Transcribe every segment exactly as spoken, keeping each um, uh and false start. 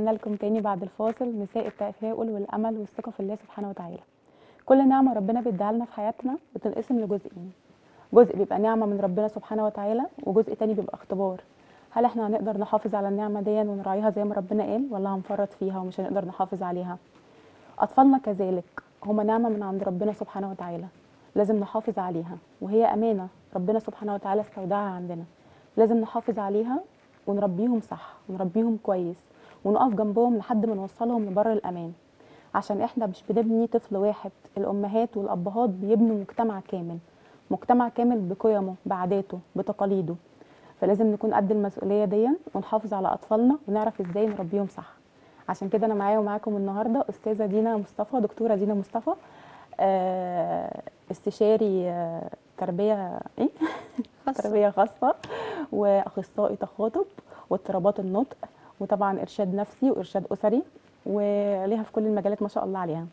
رجعنا لكم تاني بعد الفاصل. مساء التفاؤل والامل والثقه في الله سبحانه وتعالى. كل نعمه ربنا بيديها لنا في حياتنا بتنقسم لجزئين، جزء بيبقى نعمه من ربنا سبحانه وتعالى وجزء تاني بيبقى اختبار. هل احنا هنقدر نحافظ على النعمه دي ونراعيها زي ما ربنا قال، ولا هنفرط فيها ومش هنقدر نحافظ عليها؟ اطفالنا كذلك هما نعمه من عند ربنا سبحانه وتعالى، لازم نحافظ عليها، وهي امانه ربنا سبحانه وتعالى استودعها عندنا، لازم نحافظ عليها ونربيهم صح ونربيهم كويس ونقف جنبهم لحد ما نوصلهم لبر الامان، عشان احنا مش بنبني طفل واحد، الامهات والابهات بيبنوا مجتمع كامل، مجتمع كامل بقيمه بعاداته بتقاليده. فلازم نكون قد المسؤوليه دي ونحافظ على اطفالنا ونعرف ازاي نربيهم صح. عشان كده انا معايا ومعاكم النهارده استاذه دينا مصطفى، دكتوره دينا مصطفى، استشاري تربيه ايه تربيه خاصه واخصائي تخاطب واضطرابات النطق، وطبعا ارشاد نفسي وارشاد اسري، وليها في كل المجالات ما شاء الله عليها.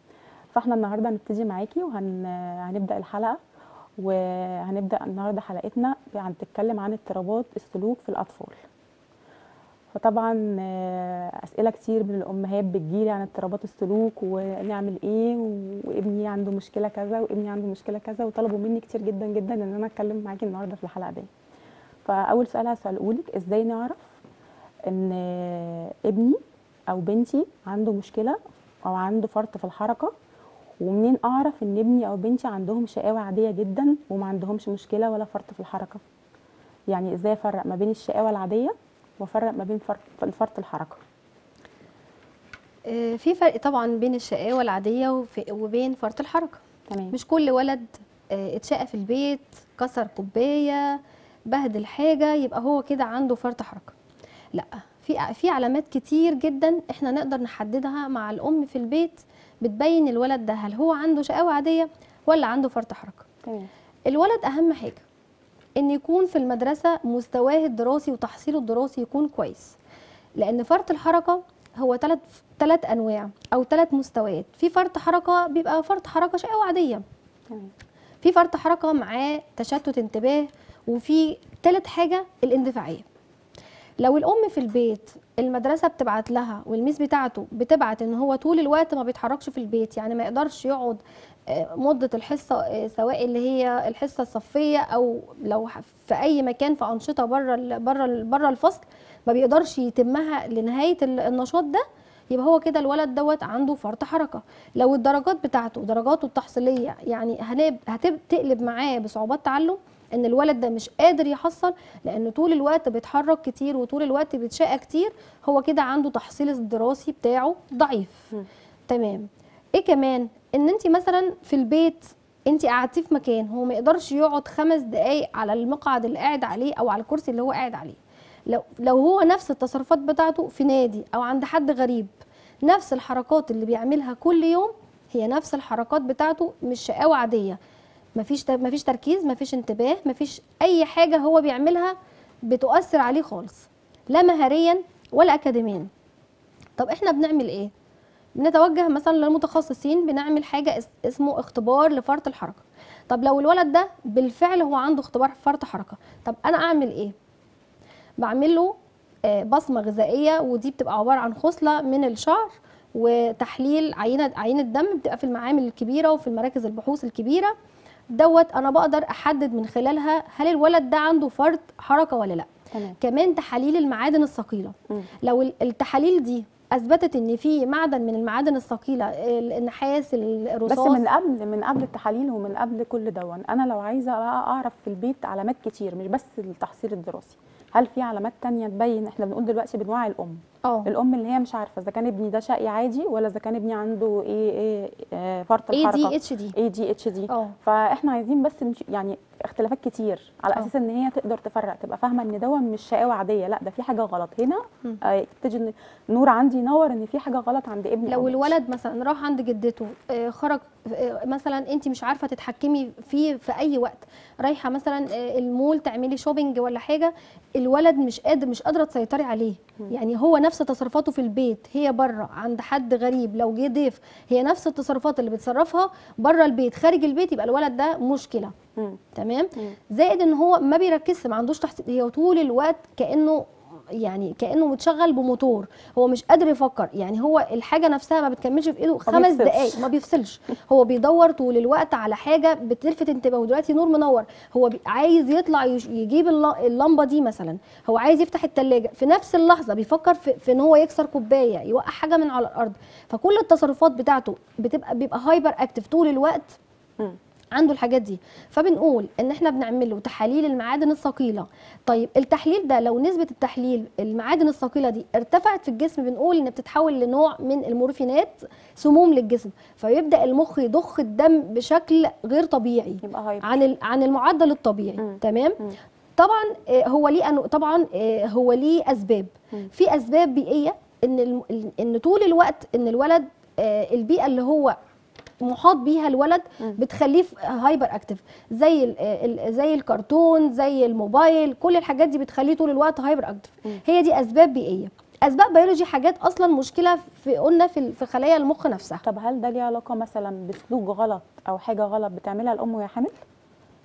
فاحنا النهارده هنبتدي معاكي وهنبدا الحلقه، وهنبدا النهارده حلقتنا هنتكلم عن اضطرابات السلوك في الاطفال. فطبعا اسئله كتير من الامهات بتجيلي عن اضطرابات السلوك ونعمل ايه، وابني عنده مشكله كذا وابني عنده مشكله كذا، وطلبوا مني كتير جدا جدا ان انا اتكلم معاكي النهارده في الحلقه دي. فاول سؤال هسالهولك، ازاي نعرف ان ابني او بنتي عنده مشكله او عنده فرط في الحركه؟ ومنين اعرف ان ابني او بنتي عندهم شقاوه عاديه جدا وما عندهمش مشكله ولا فرط في الحركه؟ يعني ازاي افرق ما بين الشقاوه العاديه وافرق ما بين فرط الحركه؟ في فرق طبعا بين الشقاوه العاديه وبين فرط الحركه. تمام. مش كل ولد اتشقى في البيت، كسر كوبايه، بهدل حاجه، يبقى هو كده عنده فرط حركه. لا، في في علامات كتير جدا احنا نقدر نحددها مع الام في البيت بتبين الولد ده هل هو عنده شقاوه عاديه ولا عنده فرط حركه. تمام. الولد اهم حاجه ان يكون في المدرسه مستواه الدراسي وتحصيله الدراسي يكون كويس، لان فرط الحركه هو ثلاث ثلاث انواع او ثلاث مستويات. في فرط حركه بيبقى فرط حركه شقاوه عاديه. تمام. في فرط حركه معاه تشتت انتباه، وفي ثالث حاجه الاندفاعيه. لو الام في البيت المدرسه بتبعت لها والميس بتاعته بتبعت ان هو طول الوقت ما بيتحركش في البيت، يعني ما يقدرش يقعد مده الحصه سواء اللي هي الحصه الصفيه او لو في اي مكان في انشطه بره بره بره الفصل ما بيقدرش يتمها لنهايه النشاط ده، يبقى هو كده الولد دوت عنده فرط حركه. لو الدرجات بتاعته درجاته التحصيليه يعني هتقلب معاه بصعوبات تعلم، ان الولد ده مش قادر يحصل لانه طول الوقت بيتحرك كتير وطول الوقت بيتشقى كتير، هو كده عنده تحصيل الدراسي بتاعه ضعيف. م. تمام. ايه كمان؟ ان انت مثلا في البيت انت قعدتيه في مكان هو ما يقدرش يقعد خمس دقايق على المقعد اللي قاعد عليه او على الكرسي اللي هو قاعد عليه. لو لو هو نفس التصرفات بتاعته في نادي او عند حد غريب، نفس الحركات اللي بيعملها كل يوم هي نفس الحركات بتاعته، مش شقاوه عاديه، مفيش مفيش تركيز، مفيش انتباه، مفيش اي حاجه هو بيعملها بتؤثر عليه خالص، لا مهاريا ولا اكاديميا. طب احنا بنعمل ايه؟ بنتوجه مثلا للمتخصصين، بنعمل حاجه اسمه اختبار لفرط الحركه. طب لو الولد ده بالفعل هو عنده اختبار فرط حركه، طب انا اعمل ايه؟ بعمل له بصمه غذائيه، ودي بتبقى عباره عن خصله من الشعر وتحليل عينه عينه دم، بتبقى في المعامل الكبيره وفي المراكز البحوث الكبيره دوت، انا بقدر احدد من خلالها هل الولد ده عنده فرط حركه ولا لا. تمام. كمان تحاليل المعادن الثقيله، لو التحاليل دي اثبتت ان في معدن من المعادن الثقيله، النحاس، الرصاص. بس من قبل من قبل التحاليل ومن قبل كل دون، انا لو عايزه اعرف في البيت علامات كتير مش بس التحصيل الدراسي، هل في علامات تانية تبين؟ احنا بنقول دلوقتي بنوعي الام، أوه. الام اللي هي مش عارفه اذا كان ابني ده شقي عادي ولا اذا كان ابني عنده ايه ايه, إيه فرط الحركه، اي دي اتش دي اي دي اتش دي. فاحنا عايزين بس يعني اختلافات كتير على أوه. اساس ان هي تقدر تفرق، تبقى فاهمه ان ده مش شقاوه عاديه، لا ده في حاجه غلط هنا، آه تبتدي نور عندي ينور ان في حاجه غلط عند ابني. لو الولد مثلا راح عند جدته، آه خرج، آه مثلا انت مش عارفه تتحكمي فيه في اي وقت، رايحه مثلا آه المول تعملي شوبينج ولا حاجه، الولد مش قادر مش قادره تسيطري عليه، م. يعني هو نفس تصرفاته في البيت هي بره، عند حد غريب، لو جه ضيف، هي نفس التصرفات اللي بتصرفها بره البيت، خارج البيت يبقى الولد ده مشكله. م. تمام. م. زائد ان هو ما بيركزش، ما عندوش تحصيل، هي طول الوقت كانه يعني كأنه متشغل بموتور، هو مش قادر يفكر، يعني هو الحاجة نفسها ما بتكملش في ايده خمس دقايق ما بيفصلش، هو بيدور طول الوقت على حاجة بتلفت انتباهه. دلوقتي نور منور، هو عايز يطلع يجيب اللمبة دي مثلا، هو عايز يفتح التلاجة، في نفس اللحظة بيفكر في, في ان هو يكسر كوباية، يوقع حاجة من على الأرض. فكل التصرفات بتاعته بتبقى بيبقى هايبر اكتف طول الوقت، م. عنده الحاجات دي. فبنقول ان احنا بنعمل له تحاليل المعادن الثقيله. طيب التحليل ده لو نسبه التحليل المعادن الثقيله دي ارتفعت في الجسم، بنقول ان بتتحول لنوع من المورفينات، سموم للجسم، فيبدا المخ يضخ الدم بشكل غير طبيعي عن عن المعدل الطبيعي. م. تمام. م. طبعا هو ليه أنو... طبعا هو ليه اسباب. م. في اسباب بيئيه، ان ان طول الوقت ان الولد البيئه اللي هو محاط بيها الولد بتخليه هايبر اكتف، زي زي الكرتون، زي الموبايل، كل الحاجات دي بتخليه طول الوقت هايبر اكتف. هي دي اسباب بيئيه. اسباب بيولوجي حاجات اصلا مشكله في قلنا في في خلايا المخ نفسها. طب هل ده ليه علاقه مثلا بسلوك غلط او حاجه غلط بتعملها الام وهي حامل؟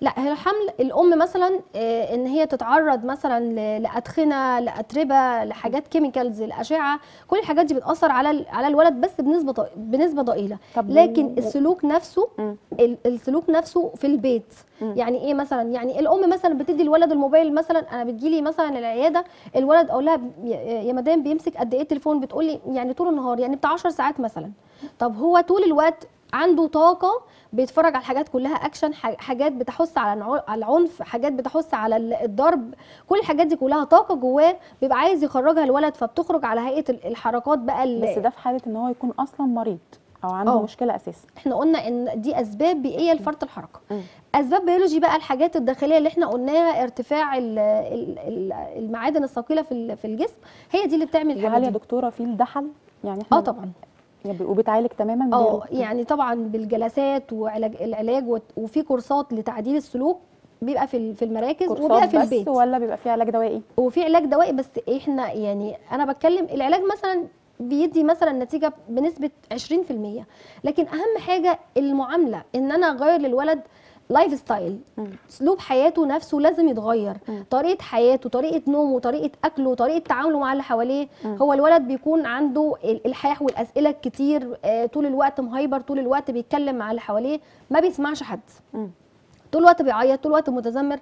لا، هي الحمل الام مثلا ان هي تتعرض مثلا لادخنه، لاتربه، لحاجات كيميكالز، الاشعه، كل الحاجات دي بتاثر على على الولد بس بنسبه بنسبه ضئيله. لكن السلوك نفسه، السلوك نفسه في البيت، يعني ايه مثلا؟ يعني الام مثلا بتدي الولد الموبايل مثلا، انا بتجيلي مثلا العياده الولد اقول لها يا مدام بيمسك قد ايه التليفون؟ بتقولي يعني طول النهار، يعني بتاع عشر ساعات مثلا. طب هو طول الوقت عنده طاقه بيتفرج على حاجات كلها اكشن، حاجات بتحث على العنف، حاجات بتحث على الضرب، كل الحاجات دي كلها طاقه جواه بيبقى عايز يخرجها الولد، فبتخرج على هيئه الحركات بقى اللي... بس ده في حاله ان هو يكون اصلا مريض او عنده أوه. مشكله اساسيه. احنا قلنا ان دي اسباب بيئيه لفرط الحركه. م. اسباب بيولوجي بقى الحاجات الداخليه اللي احنا قلناها، ارتفاع المعادن الثقيله في في الجسم، هي دي اللي بتعمل الحاجات. هل يا دكتوره في الدحل يعني احنا اه طبعا وبتعالج تماما؟ اه يعني طبعا بالجلسات وعلاج العلاج، وفي كورسات لتعديل السلوك بيبقى في في المراكز، وبيبقى في البيت. بس ولا بيبقى في علاج دوائي؟ وفي علاج دوائي، بس احنا يعني انا بتكلم العلاج مثلا بيدي مثلا نتيجه بنسبه عشرين في المية، لكن اهم حاجه المعامله، ان انا اغير للولد لايف ستايل، اسلوب حياته نفسه لازم يتغير، م. طريقه حياته، طريقه نومه، طريقه اكله، طريقه تعامله مع اللي حواليه. هو الولد بيكون عنده الحاح والاسئله الكتير، آه، طول الوقت مهايبر، طول الوقت بيتكلم مع اللي حواليه، ما بيسمعش حد، م. طول الوقت بيعيط، طول الوقت متذمر.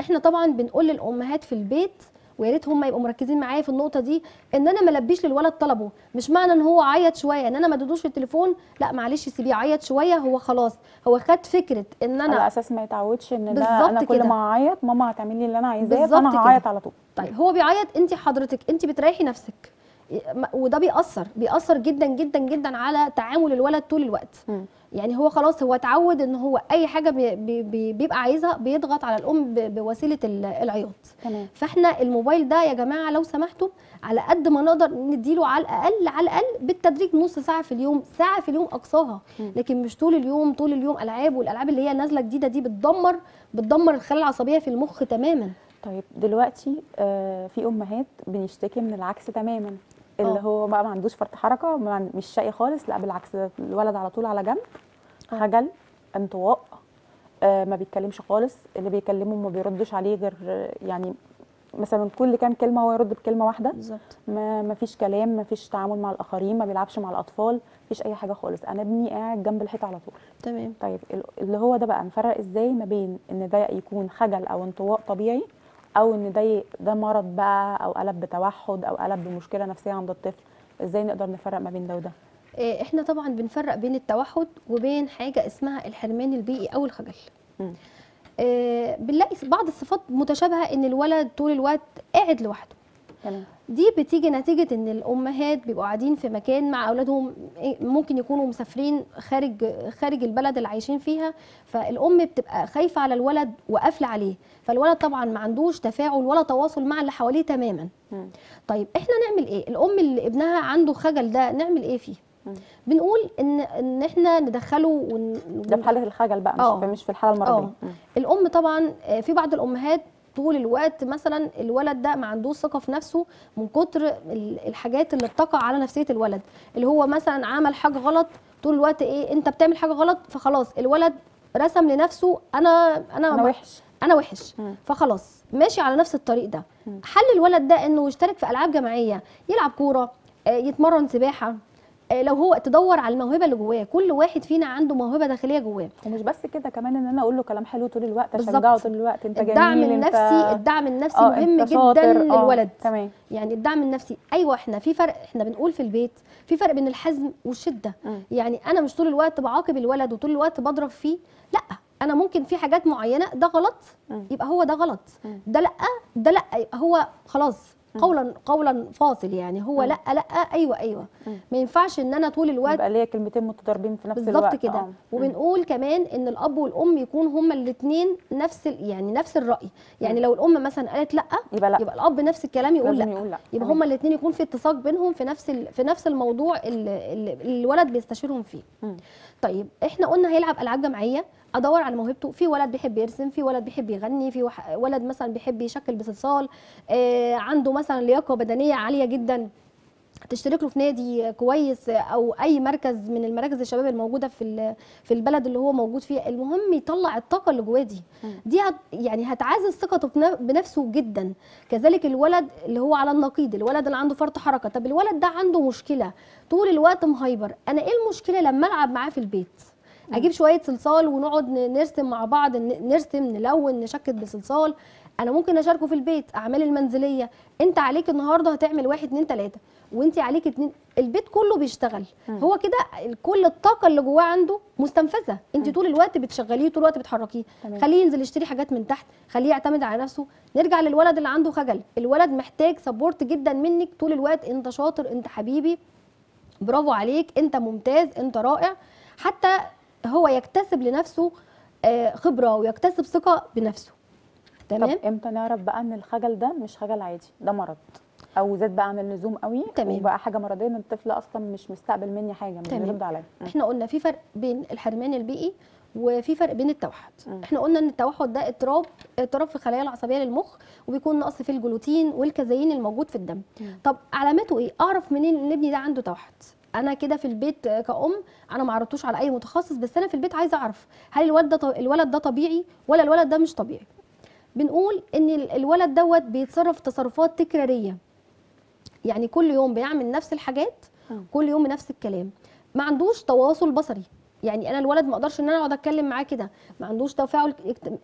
احنا طبعا بنقول للامهات في البيت، ويا ريت هم يبقوا مركزين معايا في النقطه دي، ان انا ما البيش للولد طلبه. مش معنى ان هو عيط شويه ان انا ما ادوش التليفون، لا معلش سيبيه يعيط شويه، هو خلاص هو خد فكره ان انا على اساس ما يتعودش ان ده انا كل ما اعيط ماما هتعمل لي اللي انا عايزاه فانا هعيط على طول. طيب هو بيعيط، انت حضرتك انت بتريحي نفسك، وده بيأثر بيأثر جدا جدا جدا على تعامل الولد طول الوقت. م. يعني هو خلاص هو اتعود ان هو اي حاجه بي بي بيبقى عايزها بيضغط على الام بوسيله العياط. تمام. فاحنا الموبايل ده يا جماعه لو سمحتوا على قد ما نقدر نديله على الاقل على الاقل بالتدريج نص ساعه في اليوم، ساعه في اليوم اقصاها، لكن مش طول اليوم طول اليوم العاب، والالعاب اللي هي نازله جديده دي بتدمر بتدمر الخلايا العصبيه في المخ تماما. طيب دلوقتي آه في امهات بنشتكي من العكس تماما، اللي هو بقى ما عندوش فرط حركه، مش شقي خالص، لا بالعكس الولد على طول على جنب، خجل، انطواء، آه ما بيتكلمش خالص، اللي بيكلمه ما بيردش عليه غير يعني مثلا كل كام كلمه هو يرد بكلمه واحده بالظبط، ما ما فيش كلام، ما فيش تعامل مع الاخرين، ما بيلعبش مع الاطفال، ما فيش اي حاجه خالص، انا ابني قاعد جنب الحيطه على طول. تمام. طيب اللي هو ده بقى نفرق ازاي ما بين ان ده يكون خجل او انطواء طبيعي، او ان ده ده مرض بقى او قلب بتوحد او قلب بمشكله نفسيه عند الطفل؟ ازاي نقدر نفرق ما بين ده وده؟ احنا طبعا بنفرق بين التوحد وبين حاجه اسمها الحرمان البيئي او الخجل. م. آه بنلاقي بعض الصفات متشابهه، ان الولد طول الوقت قاعد لوحده. تمام. دي بتيجي نتيجه ان الامهات بيبقوا قاعدين في مكان مع اولادهم، ممكن يكونوا مسافرين خارج خارج البلد اللي عايشين فيها، فالام بتبقى خايفه على الولد وقافله عليه، فالولد طبعا ما عندوش تفاعل ولا تواصل مع اللي حواليه تماما. م. طيب احنا نعمل ايه؟ الام اللي ابنها عنده خجل ده نعمل ايه فيه؟ بنقول ان ان احنا ندخله ون... ده في حاله الخجل بقى، مش أوه. مش في الحاله المرضيه. الام طبعا في بعض الامهات طول الوقت مثلا الولد ده ما عندوش ثقه في نفسه من كتر الحاجات اللي بتقع على نفسيه الولد، اللي هو مثلا عمل حاجه غلط طول الوقت ايه انت بتعمل حاجه غلط، فخلاص الولد رسم لنفسه انا انا انا وحش انا وحش، فخلاص ماشي على نفس الطريق ده. حل الولد ده انه يشترك في العاب جماعيه، يلعب كوره، يتمرن سباحه، لو هو تدور على الموهبه اللي جواه، كل واحد فينا عنده موهبه داخليه جواه. ومش بس كده كمان، ان انا اقول له كلام حلو طول الوقت، اشجعه طول الوقت، انت جميل، الدعم النفسي، الدعم النفسي مهم جدا للولد. تمام. يعني الدعم النفسي، ايوه احنا في فرق، احنا بنقول في البيت في فرق بين الحزم والشده، م. يعني انا مش طول الوقت بعاقب الولد وطول الوقت بضرب فيه، لا انا ممكن في حاجات معينه ده غلط يبقى هو ده غلط، ده لا ده لا يبقى هو خلاص قولا قولا فاصل، يعني هو لا لا ايوه ايوه ما ينفعش ان انا طول الوقت يبقى ليا كلمتين متضاربين في نفس الوقت. بالظبط كده. وبنقول كمان ان الاب والام يكون هما الاثنين نفس يعني نفس الراي، يعني لو الام مثلا قالت لا يبقى لا، يبقى الاب نفس الكلام يقول لا، يقول لا. يبقى هما الاثنين يكون في اتساق بينهم في نفس في نفس الموضوع اللي الولد بيستشيرهم فيه. م. طيب احنا قلنا هيلعب العاب جماعيه، ادور على موهبته، في ولد بيحب يرسم، في ولد بيحب يغني، في ولد مثلا بيحب يشكل بصلصال، آه عنده مثلا لياقه بدنيه عاليه جدا، تشترك له في نادي كويس او اي مركز من المراكز الشباب الموجوده في في البلد اللي هو موجود فيها، المهم يطلع الطاقه اللي جواه دي، دي هت يعني هتعزز ثقته بنفسه جدا. كذلك الولد اللي هو على النقيض، الولد اللي عنده فرط حركه، طب الولد ده عنده مشكله طول الوقت مهايبر، انا ايه المشكله لما العب معاه في البيت؟ اجيب شويه صلصال ونقعد نرسم مع بعض، نرسم، نلون، نشكل بصلصال، انا ممكن اشاركه في البيت اعمال المنزليه، انت عليك النهارده هتعمل واحد اتنين تلاته وانت عليك اتنين، البيت كله بيشتغل، م. هو كده كل الطاقه اللي جواه عنده مستنفذه، انت م. طول الوقت بتشغليه، طول الوقت بتحركيه، خليه ينزل يشتري حاجات من تحت، خليه يعتمد على نفسه. نرجع للولد اللي عنده خجل، الولد محتاج سبورت جدا منك طول الوقت، انت شاطر، انت حبيبي، برافو عليك، انت ممتاز، انت رائع، حتى هو يكتسب لنفسه خبره ويكتسب ثقه بنفسه. تمام. طب امتى نعرف بقى ان الخجل ده مش خجل عادي، ده مرض او زاد بقى عن اللزوم قوي؟ تمام. وبقى حاجه مرضيه، ان الطفل اصلا مش مستقبل مني حاجه، مش بيرد عليا. احنا قلنا في فرق بين الحرمان البيئي وفي فرق بين التوحد. م. احنا قلنا ان التوحد ده اضطراب اضطراب في الخلايا العصبيه للمخ، وبيكون نقص في الجلوتين والكازيين الموجود في الدم. م. طب علاماته ايه؟ اعرف منين ان ابني ده عنده توحد؟ انا كده في البيت كأم انا ما عرضتوش على اي متخصص، بس انا في البيت عايزه اعرف هل الولد ده الولد ده طبيعي ولا الولد ده مش طبيعي. بنقول ان الولد دوت بيتصرف تصرفات تكراريه، يعني كل يوم بيعمل نفس الحاجات، كل يوم نفس الكلام، ما عندوش تواصل بصري، يعني انا الولد ما اقدرش ان انا اقعد اتكلم معاه كده، ما عندوش تفاعل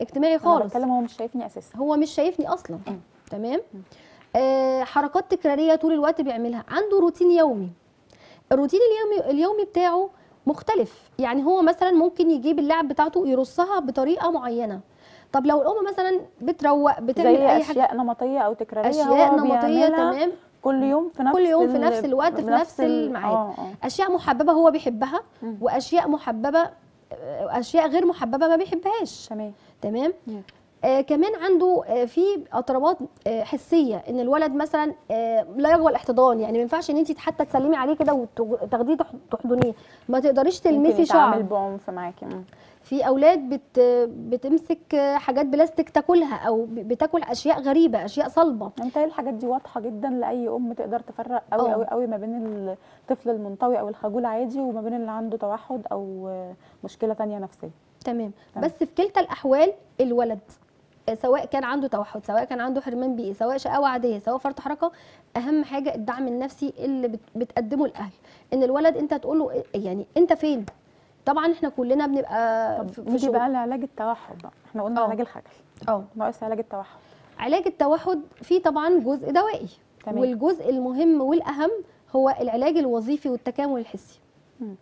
اجتماعي خالص، انا بتكلم هو مش شايفني اساسا، هو مش شايفني اصلا. تمام. آه حركات تكراريه طول الوقت بيعملها، عنده روتين يومي، الروتين اليومي اليومي بتاعه مختلف، يعني هو مثلا ممكن يجيب اللعب بتاعته يرصها بطريقه معينه. طب لو الام مثلا بتروق، بتعمل اي حاجه، اشياء نمطيه او تكراريه، اشياء نمطيه، تمام، كل يوم في نفس كل يوم في نفس الوقت في نفس الميعاد، اشياء محببه هو بيحبها، م. واشياء محببه اشياء غير محببه ما بيحبهاش. تمام. تمام. آه كمان عنده آه في اضطرابات آه حسيه، ان الولد مثلا آه لا يغوى الاحتضان، يعني ما ينفعش ان انت حتى تسلمي عليه كده وتاخديه تحضنيه، ما تقدريش تلمسي شعر، بتعمل بعنف معاكي. في اولاد بت بتمسك حاجات بلاستيك تاكلها، او بتاكل اشياء غريبه، اشياء صلبه. انت الحاجات دي واضحه جدا لاي ام تقدر تفرق قوي قوي قوي ما بين الطفل المنطوي او الخجول عادي وما بين اللي عنده توحد او مشكله ثانيه نفسيه. تمام. تمام. بس في كلتا الاحوال الولد سواء كان عنده توحد، سواء كان عنده حرمان بيئي، سواء شقاوه عاديه، سواء فرط حركه، اهم حاجه الدعم النفسي اللي بتقدمه الاهل، ان الولد انت تقول له يعني انت فين؟ طبعا احنا كلنا بنبقى في شغل. بقى لعلاج التوحد بقى، احنا قلنا علاج الخجل، اه ناقص علاج التوحد. علاج التوحد فيه طبعا جزء دوائي. تمام. والجزء المهم والاهم هو العلاج الوظيفي والتكامل الحسي. م.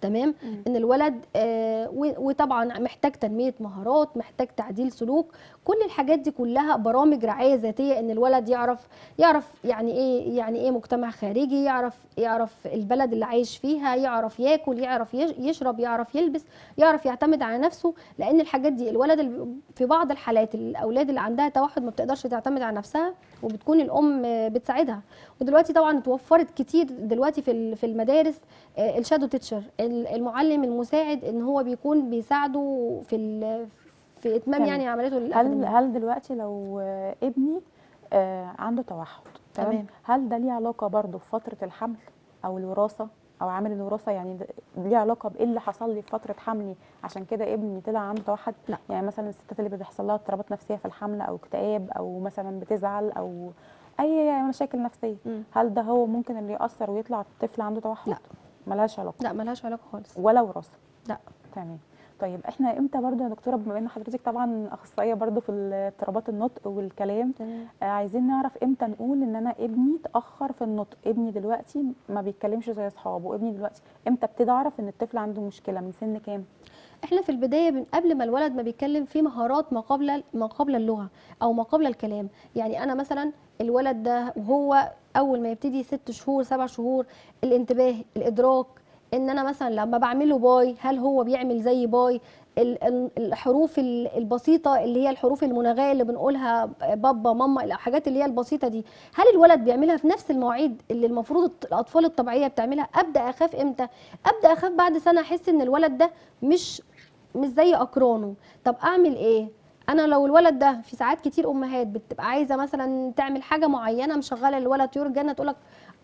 تمام. م. ان الولد آه وطبعا محتاج تنميه مهارات، محتاج تعديل سلوك، كل الحاجات دي كلها برامج رعايه ذاتيه، ان الولد يعرف يعرف يعني ايه يعني ايه مجتمع خارجي، يعرف يعرف البلد اللي عايش فيها، يعرف ياكل، يعرف يشرب، يعرف يلبس، يعرف يعتمد على نفسه، لان الحاجات دي الولد في بعض الحالات الاولاد اللي عندها توحد ما بتقدرش تعتمد على نفسها وبتكون الام بتساعدها. ودلوقتي طبعا اتوفرت كتير دلوقتي في في المدارس الشادو تيتشر، المعلم المساعد، ان هو بيكون بيساعده في في اتمام تمام. يعني عمليته للأكاديمية. هل هل دلوقتي لو ابني عنده توحد، تمام، هل ده ليه علاقه برضه بفتره الحمل او الوراثه؟ او عامل الوراثه يعني ليه علاقه بايه اللي حصل لي في فتره حملي عشان كده ابني طلع عنده توحد؟ لا. يعني مثلا الستات اللي بيحصل لها اضطرابات نفسيه في الحمل او اكتئاب او مثلا بتزعل او اي مشاكل نفسيه، م. هل ده هو ممكن اللي ياثر ويطلع الطفل عنده توحد؟ لا، ملهاش علاقه. لا ملهاش علاقه خالص، ولا وراثه. لا. تمام. طيب احنا امتى برضو يا دكتوره، بما ان حضرتك طبعا اخصائيه برضو في اضطرابات النطق والكلام، آه عايزين نعرف امتى نقول ان انا ابني اتاخر في النطق، ابني دلوقتي ما بيتكلمش زي اصحابه، ابني دلوقتي امتى ابتدي اعرف ان الطفل عنده مشكله؟ من سن كام؟ احنا في البدايه من قبل ما الولد ما بيتكلم في مهارات ما قبل ما قبل اللغه او ما قبل الكلام. يعني انا مثلا الولد ده وهو اول ما يبتدي ست شهور سبع شهور، الانتباه، الادراك، ان انا مثلا لما بعمله باي هل هو بيعمل زي باي، الحروف البسيطه اللي هي الحروف المناغيه اللي بنقولها بابا ماما، الحاجات اللي هي البسيطه دي هل الولد بيعملها في نفس المواعيد اللي المفروض الاطفال الطبيعيه بتعملها؟ ابدا اخاف امتى؟ ابدا اخاف بعد سنه، احس ان الولد ده مش مش زي اقرانه. طب اعمل ايه؟ انا لو الولد ده في ساعات كتير امهات بتبقى عايزه مثلا تعمل حاجه معينه مشغله الولد طيور الجنه، تقول لك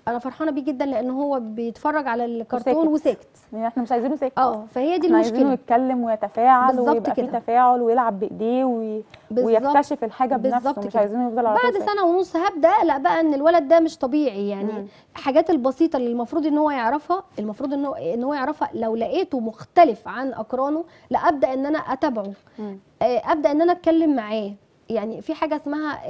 انا فرحانه بيه جدا لان هو بيتفرج على الكرتون وساكت. يعني احنا مش عايزينه ساكت. اه فهي دي المشكله، عايزينه يتكلم ويتفاعل ويبقى في تفاعل ويلعب بايديه وي... ويكتشف الحاجه بنفسه، مش عايزينه يفضل على بعد سنه ونص هبدا اقلق بقى ان الولد ده مش طبيعي. يعني مم. الحاجات البسيطه اللي المفروض ان هو يعرفها، المفروض ان هو ان هو يعرفها، لو لقيته مختلف عن اقرانه لا ابدا ان انا اتابعه، مم. ابدا ان انا اتكلم معاه. يعني في حاجه اسمها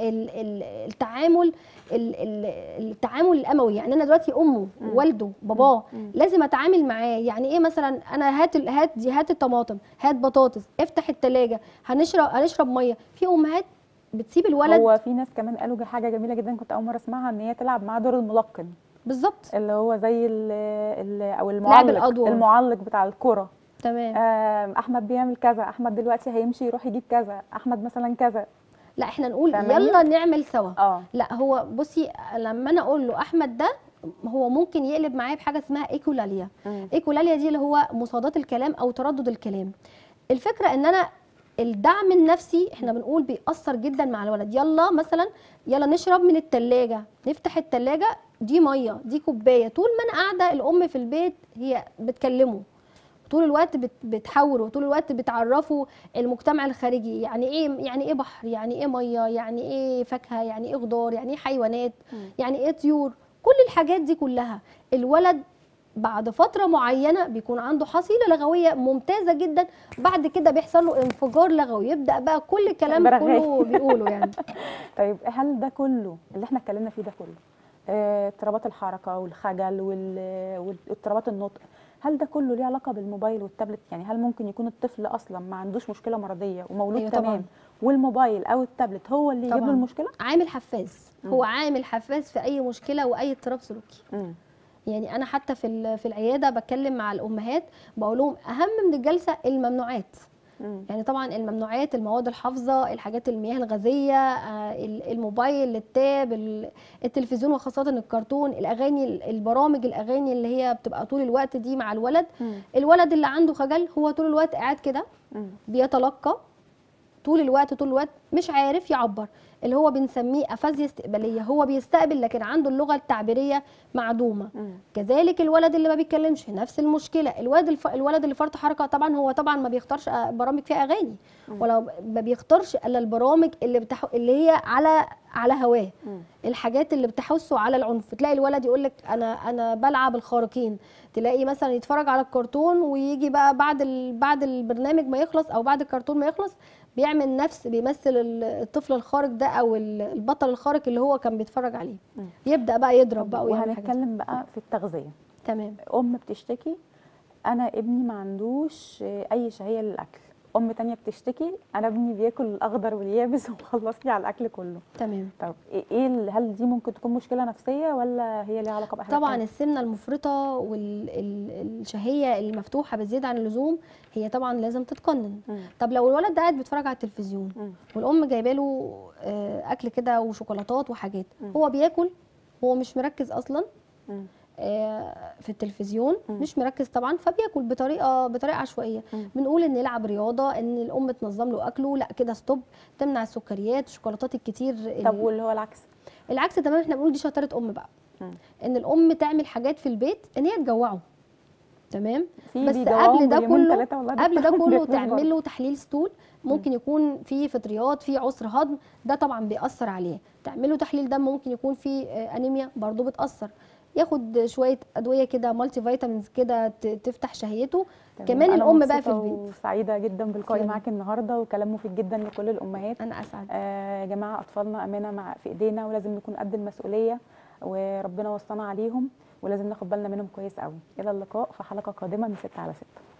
التعامل التعامل الاموي، يعني انا دلوقتي امه والده باباه لازم اتعامل معاه. يعني ايه مثلا انا هات هات دي هات الطماطم، هات بطاطس، افتح الثلاجه، هنشرب هنشرب ميه. في امهات بتسيب الولد. هو في ناس كمان قالوا حاجه جميله جدا كنت اول مره اسمعها، ان هي تلعب مع دور الملقن. بالظبط، اللي هو زي ال ال او المعلق المعلق بتاع الكره. تمام. آه احمد بيعمل كذا، احمد دلوقتي هيمشي يروح يجيب كذا، احمد مثلا كذا. لا احنا نقول يلا نعمل سوا. أوه. لا هو بصي، لما انا اقول له احمد ده هو ممكن يقلب معايا بحاجه اسمها ايكولاليا. مم. ايكولاليا دي اللي هو مصادات الكلام او تردد الكلام. الفكره ان انا الدعم النفسي احنا بنقول بيأثر جدا مع الولد. يلا مثلا يلا نشرب من الثلاجه، نفتح الثلاجه، دي ميه، دي كوبايه. طول ما انا قاعده الام في البيت هي بتكلمه طول الوقت، بتحاوره طول الوقت، بتعرفه المجتمع الخارجي يعني ايه، يعني ايه بحر، يعني ايه ميه، يعني ايه فاكهه، يعني ايه خضار، يعني ايه حيوانات، يعني ايه طيور. كل الحاجات دي كلها الولد بعد فتره معينه بيكون عنده حصيله لغويه ممتازه جدا، بعد كده بيحصل له انفجار لغوي، يبدا بقى كل كلام كله بيقوله يعني. طيب هل ده كله اللي احنا اتكلمنا فيه ده كله اضطرابات الحركه والخجل واضطرابات النطق، هل ده كله ليه علاقه بالموبايل والتابلت؟ يعني هل ممكن يكون الطفل اصلا ما عندوش مشكله مرضيه ومولود؟ أيوة تمام طبعاً. والموبايل او التابلت هو اللي يجيب له المشكله، عامل حفاز. مم. هو عامل حفاز في اي مشكله واي اضطراب سلوكي. مم. يعني انا حتى في في العياده بتكلم مع الامهات بقول لهم اهم من الجلسه الممنوعات. مم. يعني طبعا الممنوعات المواد الحافظه، الحاجات المياه الغازيه، الموبايل، التاب، التلفزيون وخاصه الكرتون، الاغاني، البرامج، الاغاني اللي هي بتبقى طول الوقت دي مع الولد. مم. الولد اللي عنده خجل هو طول الوقت قاعد كده بيتلقى طول الوقت طول الوقت، مش عارف يعبر، اللي هو بنسميه افازيا استقباليه، هو بيستقبل لكن عنده اللغه التعبيريه معدومه. مم. كذلك الولد اللي ما بيتكلمش نفس المشكله. الولد الف... الولد اللي فرط حركه طبعا هو طبعا ما بيختارش برامج فيها اغاني، مم. ولا ما بيختارش الا البرامج اللي بتح... اللي هي على على هواه، الحاجات اللي بتحثه على العنف. تلاقي الولد يقول لك انا انا بلعب الخارقين، تلاقي مثلا يتفرج على الكرتون ويجي بقى بعد ال... بعد البرنامج ما يخلص او بعد الكرتون ما يخلص بيعمل نفس بيمثل الطفل الخارق ده او البطل الخارق اللي هو كان بيتفرج عليه، يبدا بقى يضرب بقى. وهنتكلم بقى في التغذيه. تمام. ام بتشتكي انا ابني ما عندوش اي شهيه للاكل، ام ثانيه بتشتكي انا ابني بياكل الاخضر واليابس ومخلص لي على الاكل كله. تمام. طب ايه، هل دي ممكن تكون مشكله نفسيه ولا هي ليها علاقه باحنا؟ طبعا السمنه المفرطه والشهيه المفتوحه بزياده عن اللزوم هي طبعا لازم تتقنن. م. طب لو الولد ده قاعد بيتفرج على التلفزيون، م. والام جايبه له اكل كده وشوكولاتات وحاجات، م. هو بياكل هو مش مركز اصلا، م. في التلفزيون، م. مش مركز طبعا، فبياكل بطريقه بطريقه عشوائيه. م. بنقول ان يلعب رياضه، ان الام تنظم له اكله، لا كده ستوب، تمنع السكريات، الشوكولاتات الكتير. طب واللي هو العكس؟ العكس تمام، احنا بنقول دي شطاره ام بقى، م. ان الام تعمل حاجات في البيت ان هي تجوعه. تمام. بس قبل ده كله قبل ده كله تعمل له تحليل ستول، ممكن يكون في فطريات، في عسر هضم، ده طبعا بيأثر عليه. تعمل له تحليل دم، ممكن يكون في انيميا برضو بتأثر. ياخد شويه ادويه كده، مالتي فيتامينز كده تفتح شهيته. كمان الام بقى في البيت. سعيده جدا باللقاء معاك النهارده، وكلام مفيد جدا لكل الامهات. انا اسعد يا آه جماعه، اطفالنا امانه مع في ايدينا، ولازم نكون قد المسؤوليه، وربنا وصانا عليهم ولازم ناخد بالنا منهم كويس قوي. الى اللقاء في حلقه قادمه من ستة على ستة.